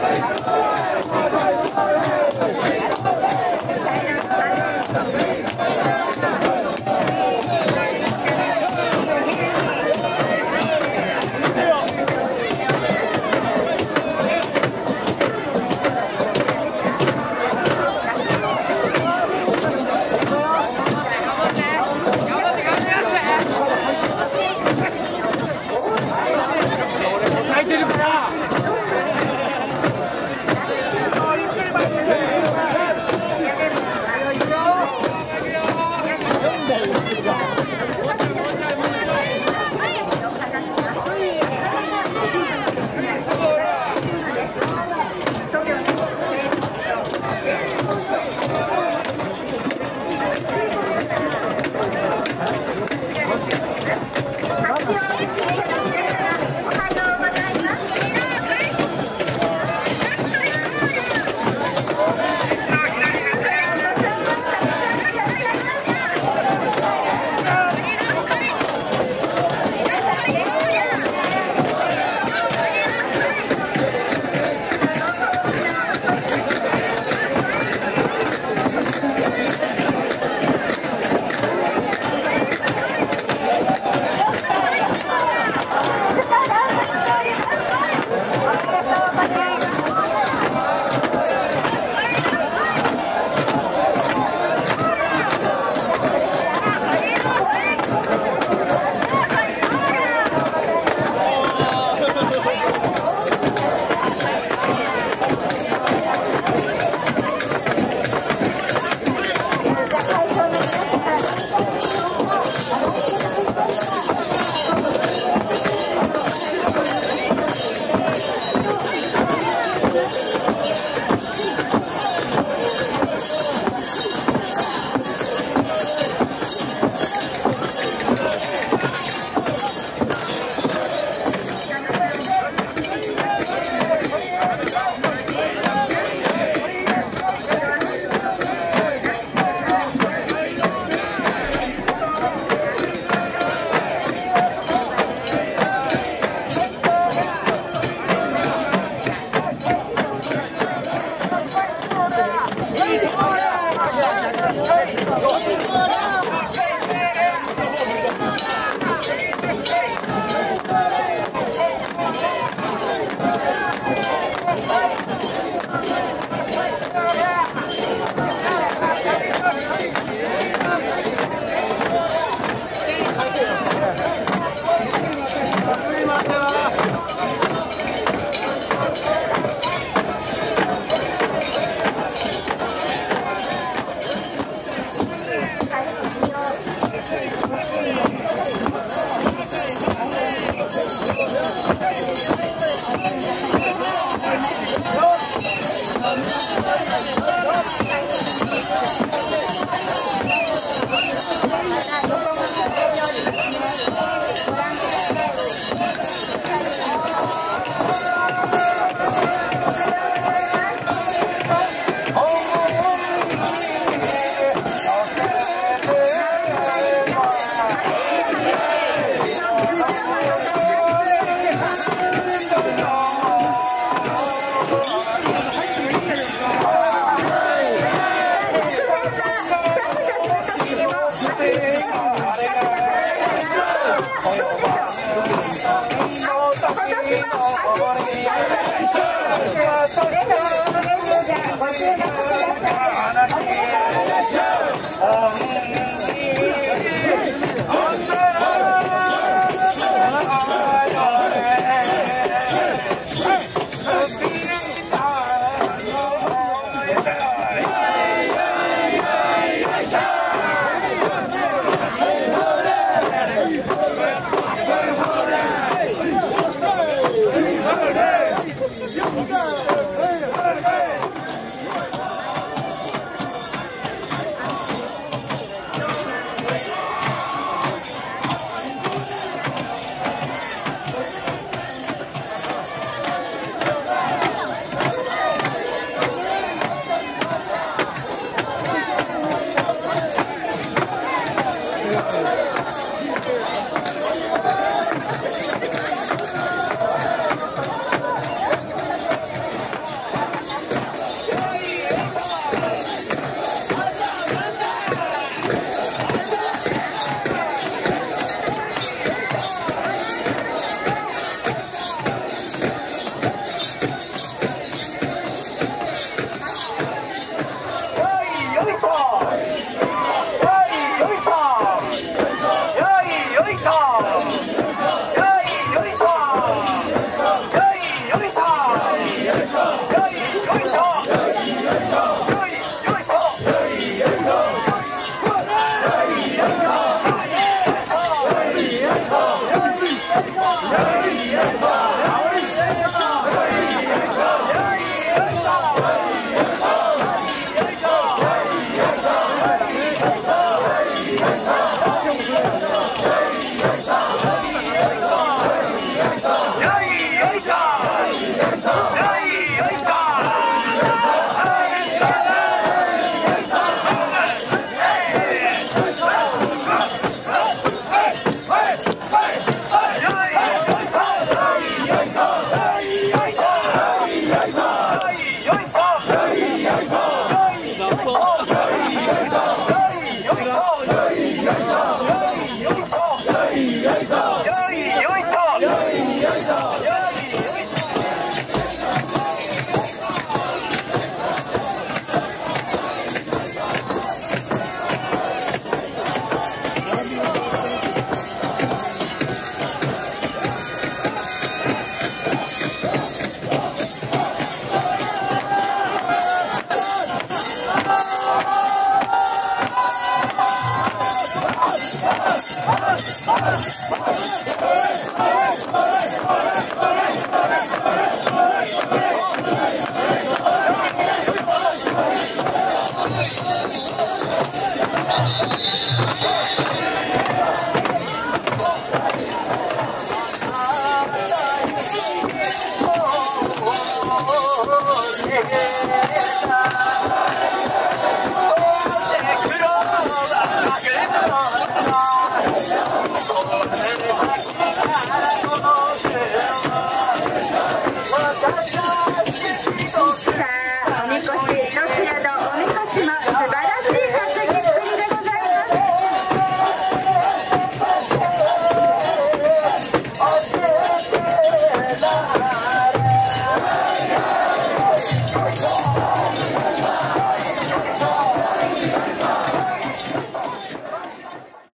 I did it. Yeah.